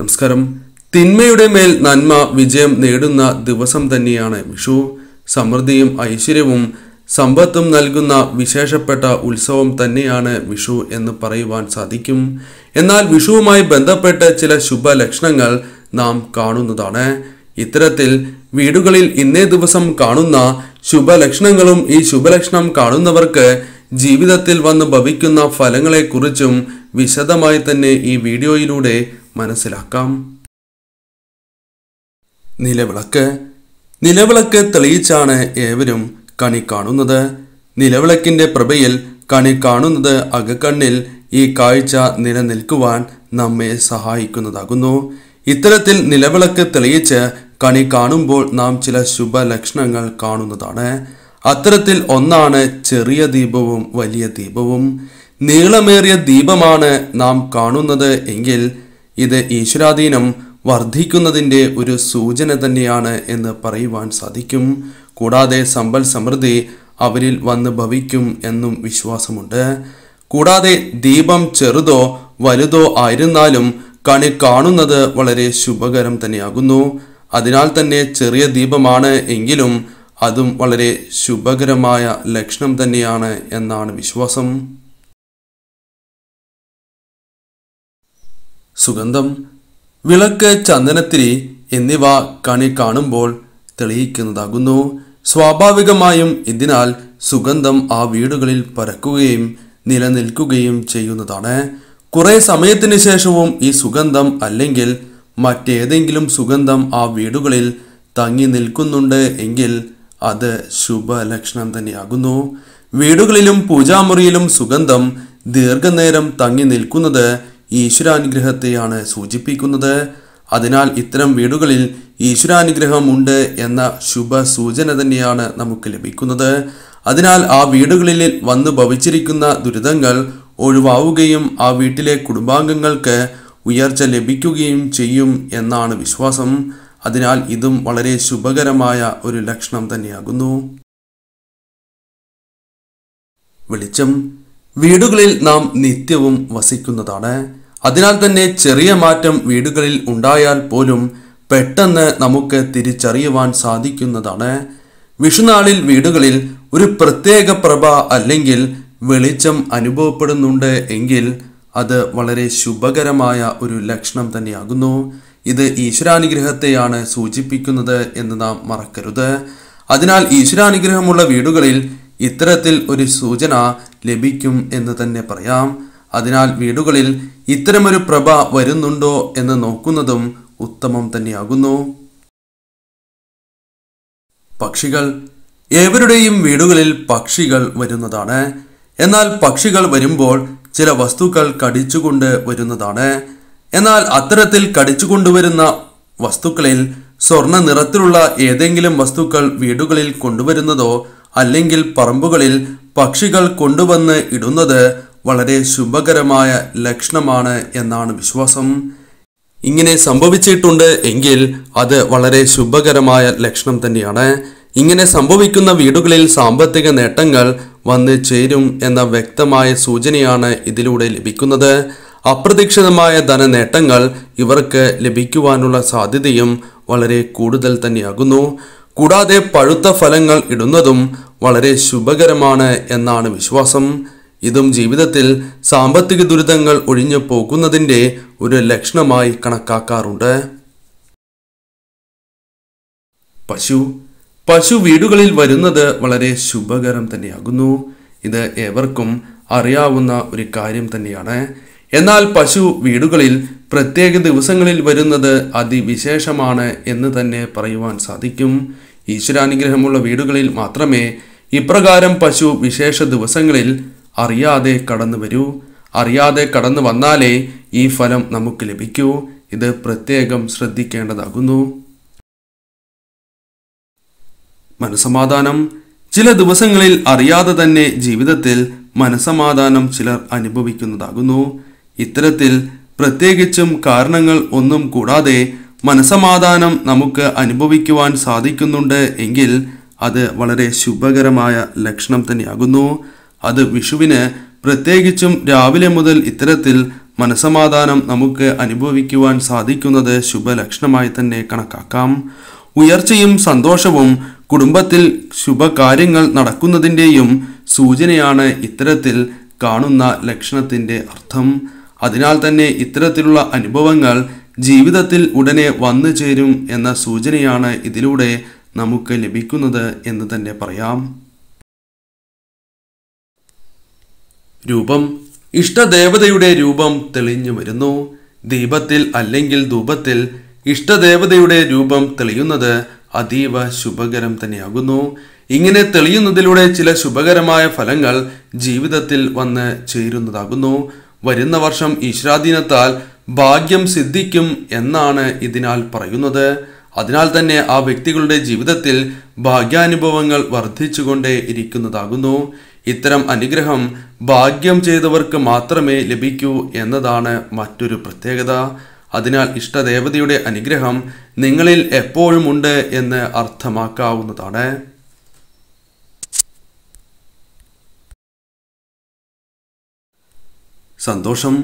നമസ്കാരം. തിന്മയുടെ മേൽ നന്മ വിജയം നേടുന്ന ദിവസം തന്നെയാണ് വിഷു. സമൃദ്ധിയും ഐശ്വര്യവും സമ്പത്തും നൽകുന്ന വിശേഷപ്പെട്ട ഉത്സവം തന്നെയാണ് വിഷു എന്ന് പറയുവാൻ സാധിക്കും. എന്നാൽ വിഷുവുമായി ബന്ധപ്പെട്ട് ചില ശുഭലക്ഷണങ്ങൾ നാം കാണുന്നതാണ്. ഇത്തരത്തിൽ വീടുകളിൽ ഇന്നേ ദിവസം കാണുന്ന ശുഭലക്ഷണങ്ങളും ഈ ശുഭലക്ഷണം കാണുന്നവർക്ക് ജീവിതത്തിൽ വന്ന് ഭവിക്കുന്ന ഫലങ്ങളെക്കുറിച്ചും വിശദമായി തന്നെ ഈ വീഡിയോയിലൂടെ മനസ്സിലാക്കാം. നിലവിളക്ക് തെളിയിച്ചാണ് ഏവരും കണി കാണുന്നത്. നിലവിളക്കിൻ്റെ പ്രഭയിൽ കണി കാണുന്നത് അകക്കണ്ണിൽ ഈ കാഴ്ച നിലനിൽക്കുവാൻ നമ്മെ സഹായിക്കുന്നതാകുന്നു. ഇത്തരത്തിൽ നിലവിളക്ക് തെളിയിച്ച് കണി കാണുമ്പോൾ നാം ചില ശുഭലക്ഷണങ്ങൾ കാണുന്നതാണ്. അത്തരത്തിൽ ഒന്നാണ് ചെറിയ ദീപവും വലിയ ദീപവും. നീളമേറിയ ദീപമാണ് നാം കാണുന്നത് എങ്കിൽ ഇത് ഈശ്വരാധീനം വർദ്ധിക്കുന്നതിൻ്റെ ഒരു സൂചന തന്നെയാണ് എന്ന് പറയുവാൻ സാധിക്കും. കൂടാതെ സമ്പൽ സമൃദ്ധി അവരിൽ വന്ന് ഭവിക്കും എന്നും വിശ്വാസമുണ്ട്. കൂടാതെ ദീപം ചെറുതോ വലുതോ ആയിരുന്നാലും കണി കാണുന്നത് വളരെ ശുഭകരം തന്നെയാകുന്നു. അതിനാൽ തന്നെ ചെറിയ ദീപമാണ് എങ്കിലും അതും വളരെ ശുഭകരമായ ലക്ഷണം തന്നെയാണ് എന്നാണ് വിശ്വാസം. സുഗന്ധം, വിളക്ക്, ചന്ദനത്തിരി എന്നിവ കണി കാണുമ്പോൾ തെളിയിക്കുന്നതാകുന്നു. സ്വാഭാവികമായും ഇതിനാൽ സുഗന്ധം ആ വീടുകളിൽ പരക്കുകയും നിലനിൽക്കുകയും ചെയ്യുന്നതാണ്. കുറേ സമയത്തിന് ശേഷവും ഈ സുഗന്ധം അല്ലെങ്കിൽ മറ്റേതെങ്കിലും സുഗന്ധം ആ വീടുകളിൽ തങ്ങി നിൽക്കുന്നുണ്ട് എങ്കിൽ അത് ശുഭലക്ഷണം തന്നെയാകുന്നു. വീടുകളിലും പൂജാമുറിയിലും സുഗന്ധം ദീർഘനേരം തങ്ങി നിൽക്കുന്നത് ഈശ്വരാനുഗ്രഹത്തെയാണ് സൂചിപ്പിക്കുന്നത്. അതിനാൽ ഇത്തരം വീടുകളിൽ ഈശ്വരാനുഗ്രഹം ഉണ്ട് എന്ന ശുഭ സൂചന തന്നെയാണ് നമുക്ക് ലഭിക്കുന്നത്. അതിനാൽ ആ വീടുകളിൽ വന്നു ഭവിച്ചിരിക്കുന്ന ദുരിതങ്ങൾ ഒഴിവാവുകയും ആ വീട്ടിലെ കുടുംബാംഗങ്ങൾക്ക് ഉയർച്ച ലഭിക്കുകയും ചെയ്യും എന്നാണ് വിശ്വാസം. അതിനാൽ ഇതും വളരെ ശുഭകരമായ ഒരു ലക്ഷണം തന്നെയാകുന്നു. വെളിച്ചം വീടുകളിൽ നാം നിത്യവും വസിക്കുന്നതാണ്. അതിനാൽ തന്നെ ചെറിയ മാറ്റം വീടുകളിൽ ഉണ്ടായാൽ പോലും പെട്ടെന്ന് നമുക്ക് തിരിച്ചറിയുവാൻ സാധിക്കുന്നതാണ്. വിഷുനാളിൽ വീടുകളിൽ ഒരു പ്രത്യേക പ്രഭ അല്ലെങ്കിൽ വെളിച്ചം അനുഭവപ്പെടുന്നുണ്ട് എങ്കിൽ അത് വളരെ ശുഭകരമായ ഒരു ലക്ഷണം തന്നെയാകുന്നു. ഇത് ഈശ്വരാനുഗ്രഹത്തെയാണ് സൂചിപ്പിക്കുന്നത് എന്ന് നാം മറക്കരുത്. അതിനാൽ ഈശ്വരാനുഗ്രഹമുള്ള വീടുകളിൽ ഇത്തരത്തിൽ ഒരു സൂചന ലഭിക്കും എന്ന് തന്നെ പറയാം. അതിനാൽ വീടുകളിൽ ഇത്തരമൊരു പ്രഭ വരുന്നുണ്ടോ എന്ന് നോക്കുന്നതും ഉത്തമം തന്നെയാകുന്നു. പക്ഷികൾ, ഏവരുടെയും വീടുകളിൽ പക്ഷികൾ വരുന്നതാണ്. എന്നാൽ പക്ഷികൾ വരുമ്പോൾ ചില വസ്തുക്കൾ കടിച്ചുകൊണ്ട് വരുന്നതാണ്. എന്നാൽ അത്തരത്തിൽ കടിച്ചുകൊണ്ടുവരുന്ന വസ്തുക്കളിൽ സ്വർണ്ണ നിറത്തിലുള്ള ഏതെങ്കിലും വസ്തുക്കൾ വീടുകളിൽ കൊണ്ടുവരുന്നതോ അല്ലെങ്കിൽ പറമ്പുകളിൽ പക്ഷികൾ കൊണ്ടുവന്ന് ഇടുന്നത് വളരെ ശുഭകരമായ ലക്ഷണമാണ് എന്നാണ് വിശ്വാസം. ഇങ്ങനെ സംഭവിച്ചിട്ടുണ്ട് എങ്കിൽ അത് വളരെ ശുഭകരമായ ലക്ഷണം തന്നെയാണ്. ഇങ്ങനെ സംഭവിക്കുന്ന വീടുകളിൽ സാമ്പത്തിക നേട്ടങ്ങൾ വന്ന് ചേരും എന്ന വ്യക്തമായ സൂചനയാണ് ഇതിലൂടെ ലഭിക്കുന്നത്. അപ്രതീക്ഷിതമായ ധനനേട്ടങ്ങൾ ഇവർക്ക് ലഭിക്കുവാനുള്ള സാധ്യതയും വളരെ കൂടുതൽ തന്നെയാകുന്നു. കൂടാതെ പഴുത്ത ഫലങ്ങൾ ഇടുന്നതും വളരെ ശുഭകരമാണ് എന്നാണ് വിശ്വാസം. ഇതും ജീവിതത്തിൽ സാമ്പത്തിക ദുരിതങ്ങൾ ഒഴിഞ്ഞു പോകുന്നതിൻ്റെ ഒരു ലക്ഷണമായി കണക്കാക്കാറുണ്ട്. പശു വീടുകളിൽ വരുന്നത് വളരെ ശുഭകരം തന്നെയാകുന്നു. ഇത് ഏവർക്കും അറിയാവുന്ന ഒരു കാര്യം തന്നെയാണ്. എന്നാൽ പശു വീടുകളിൽ പ്രത്യേക ദിവസങ്ങളിൽ വരുന്നത് അതിവിശേഷമാണ് എന്ന് തന്നെ പറയുവാൻ സാധിക്കും. ഈശ്വരാനുഗ്രഹമുള്ള വീടുകളിൽ മാത്രമേ ഇപ്രകാരം പശു വിശേഷ ദിവസങ്ങളിൽ അറിയാതെ കടന്നു വരൂ. അറിയാതെ കടന്നു വന്നാലേ ഈ ഫലം നമുക്ക് ലഭിക്കൂ. ഇത് പ്രത്യേകം ശ്രദ്ധിക്കേണ്ടതാകുന്നു. മനസ്സമാധാനം, ചില ദിവസങ്ങളിൽ അറിയാതെ തന്നെ ജീവിതത്തിൽ മനസ്സമാധാനം ചിലർ അനുഭവിക്കുന്നതാകുന്നു. ഇത്തരത്തിൽ പ്രത്യേകിച്ചും കാരണങ്ങൾ ഒന്നും കൂടാതെ മനസ്സമാധാനം നമുക്ക് അനുഭവിക്കുവാൻ സാധിക്കുന്നുണ്ട് എങ്കിൽ അത് വളരെ ശുഭകരമായ ലക്ഷണം തന്നെയാകുന്നു. അത് വിഷുവിന് പ്രത്യേകിച്ചും രാവിലെ മുതൽ ഇത്തരത്തിൽ മനസ്സമാധാനം നമുക്ക് അനുഭവിക്കുവാൻ സാധിക്കുന്നത് ശുഭലക്ഷണമായി തന്നെ കണക്കാക്കാം. ഉയർച്ചയും സന്തോഷവും കുടുംബത്തിൽ ശുഭകാര്യങ്ങൾ നടക്കുന്നതിൻ്റെയും സൂചനയാണ് ഇത്തരത്തിൽ കാണുന്ന ലക്ഷണത്തിൻ്റെ അർത്ഥം. അതിനാൽ തന്നെ ഇത്തരത്തിലുള്ള അനുഭവങ്ങൾ ജീവിതത്തിൽ ഉടനെ വന്നു ചേരും എന്ന സൂചനയാണ് ഇതിലൂടെ നമുക്ക് ലഭിക്കുന്നത് എന്ന് തന്നെ പറയാം. രൂപം. ഇഷ്ടദേവതയുടെ രൂപം തെളിഞ്ഞു വരുന്നു. ദീപത്തിൽ അല്ലെങ്കിൽ ധൂപത്തിൽ ഇഷ്ടദേവതയുടെ രൂപം തെളിയുന്നത് അതീവ ശുഭകരം തന്നെയാകുന്നു. ഇങ്ങനെ തെളിയുന്നതിലൂടെ ചില ശുഭകരമായ ഫലങ്ങൾ ജീവിതത്തിൽ വന്ന് ചേരുന്നതാകുന്നു. വരുന്ന വർഷം ഈശ്വരാധീനത്താൽ ഭാഗ്യം സിദ്ധിക്കും എന്നാണ് ഇതിനാൽ പറയുന്നത്. അതിനാൽ തന്നെ ആ വ്യക്തികളുടെ ജീവിതത്തിൽ ഭാഗ്യാനുഭവങ്ങൾ വർദ്ധിച്ചുകൊണ്ടേ ഇരിക്കുന്നതാകുന്നു. ഇത്തരം അനുഗ്രഹം ഭാഗ്യം ചെയ്തവർക്ക് മാത്രമേ ലഭിക്കൂ എന്നതാണ് മറ്റൊരു പ്രത്യേകത. അതിനാൽ ഇഷ്ടദേവതയുടെ അനുഗ്രഹം നിങ്ങളിൽ എപ്പോഴും ഉണ്ട് എന്ന് അർത്ഥമാക്കാവുന്നതാണ്. സന്തോഷം.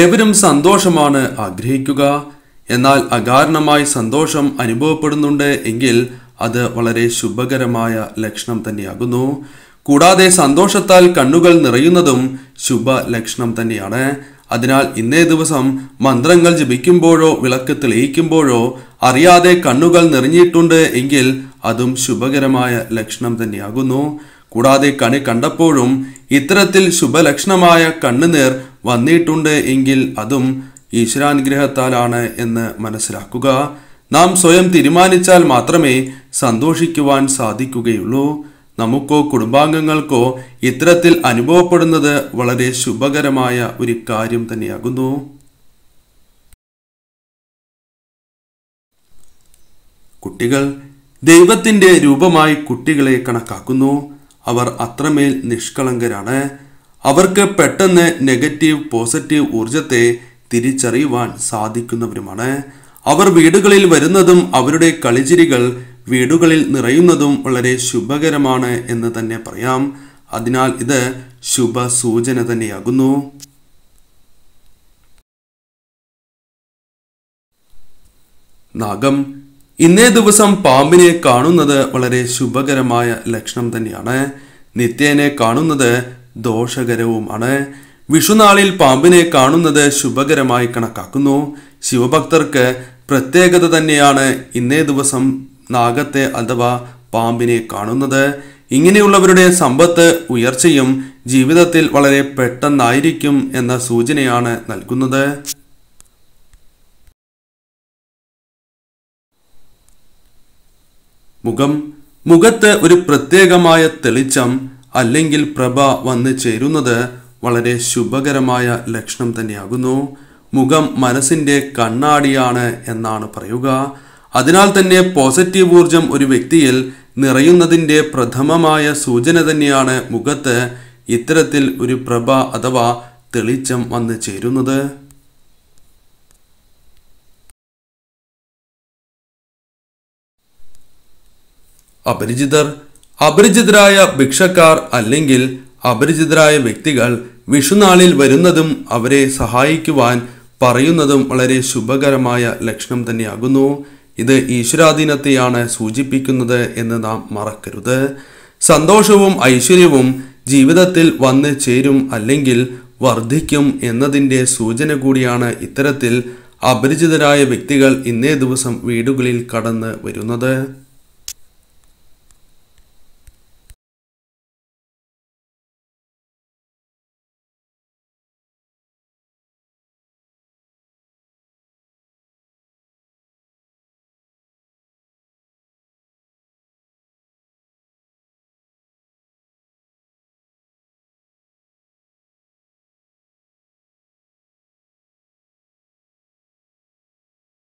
ഏവരും സന്തോഷമാണ് ആഗ്രഹിക്കുക. എന്നാൽ അകാരണമായി സന്തോഷം അനുഭവപ്പെടുന്നുണ്ട് എങ്കിൽ അത് വളരെ ശുഭകരമായ ലക്ഷണം തന്നെയാകുന്നു. കൂടാതെ സന്തോഷത്താൽ കണ്ണുകൾ നിറയുന്നതും ശുഭ ലക്ഷണം തന്നെയാണ്. അതിനാൽ ഇന്നേ ദിവസം മന്ത്രങ്ങൾ ജപിക്കുമ്പോഴോ വിളക്ക് തെളിയിക്കുമ്പോഴോ അറിയാതെ കണ്ണുകൾ നിറഞ്ഞിട്ടുണ്ട് എങ്കിൽ അതും ശുഭകരമായ ലക്ഷണം തന്നെയാകുന്നു. കൂടാതെ കണി കണ്ടപ്പോഴും ഇത്തരത്തിൽ ശുഭലക്ഷണമായ കണ്ണുനീർ വന്നിട്ടുണ്ട് എങ്കിൽ അതും ഈശ്വരാനുഗ്രഹത്താലാണ് എന്ന് മനസ്സിലാക്കുക. നാം സ്വയം തീരുമാനിച്ചാൽ മാത്രമേ സന്തോഷിക്കുവാൻ സാധിക്കുകയുള്ളൂ. നമുക്കോ കുടുംബാംഗങ്ങൾക്കോ ഇത്തരത്തിൽ അനുഭവപ്പെടുന്നത് വളരെ ശുഭകരമായ ഒരു കാര്യം തന്നെയാകുന്നു. കുട്ടികൾ. ദൈവത്തിൻ്റെ രൂപമായി കുട്ടികളെ കണക്കാക്കുന്നു. അവർ അത്രമേൽ നിഷ്കളങ്കരാണ്. അവർക്ക് പെട്ടെന്ന് നെഗറ്റീവ് പോസിറ്റീവ് ഊർജത്തെ തിരിച്ചറിയുവാൻ സാധിക്കുന്നവരുമാണ്. അവർ വീടുകളിൽ വരുന്നതും അവരുടെ കളിചിരികൾ വീടുകളിൽ നിറയുന്നതും വളരെ ശുഭകരമാണ് എന്ന് തന്നെ പറയാം. അതിനാൽ ഇത് ശുഭ സൂചന തന്നെയാകുന്നു. നാഗം. ഇന്നേ ദിവസം പാമ്പിനെ കാണുന്നത് വളരെ ശുഭകരമായ ലക്ഷണം തന്നെയാണ്. നിത്യേനെ കാണുന്നത് ദോഷകരവുമാണ്. വിഷുനാളിൽ പാമ്പിനെ കാണുന്നത് ശുഭകരമായി കണക്കാക്കുന്നു. ശിവഭക്തർക്ക് പ്രത്യേകത തന്നെയാണ് ഇന്നേ ദിവസം നാഗത്തെ അഥവാ പാമ്പിനെ കാണുന്നത്. ഇങ്ങനെയുള്ളവരുടെ സമ്പത്ത് ഉയർച്ചയും ജീവിതത്തിൽ വളരെ പെട്ടെന്നായിരിക്കും എന്ന സൂചനയാണ് നൽകുന്നത്. മുഖം. മുഖത്ത് ഒരു പ്രത്യേകമായ തെളിച്ചം അല്ലെങ്കിൽ പ്രഭ വന്നു ചേരുന്നത് വളരെ ശുഭകരമായ ലക്ഷണം തന്നെയാകുന്നു. മുഖം മനസ്സിൻ്റെ കണ്ണാടിയാണ് എന്നാണ് പറയുക. അതിനാൽ തന്നെ പോസിറ്റീവ് ഊർജം ഒരു വ്യക്തിയിൽ നിറയുന്നതിൻ്റെ പ്രഥമമായ സൂചന തന്നെയാണ് മുഖത്ത് ഇത്തരത്തിൽ ഒരു പ്രഭ അഥവാ തെളിച്ചം വന്നു ചേരുന്നത്. അപരിചിതർ. അപരിചിതരായ ഭിക്ഷക്കാർ അല്ലെങ്കിൽ അപരിചിതരായ വ്യക്തികൾ വിഷുനാളിൽ വരുന്നതും അവരെ സഹായിക്കുവാൻ പറയുന്നതും വളരെ ശുഭകരമായ ലക്ഷണം തന്നെയാകുന്നു. ഇത് ഈശ്വരാധീനത്തെയാണ് സൂചിപ്പിക്കുന്നത് എന്ന് നാം മറക്കരുത്. സന്തോഷവും ഐശ്വര്യവും ജീവിതത്തിൽ വന്ന് ചേരും അല്ലെങ്കിൽ വർദ്ധിക്കും എന്നതിൻ്റെ സൂചന കൂടിയാണ് ഇത്തരത്തിൽ അപരിചിതരായ വ്യക്തികൾ ഇന്നേ ദിവസം വീടുകളിൽ കടന്ന് വരുന്നത്.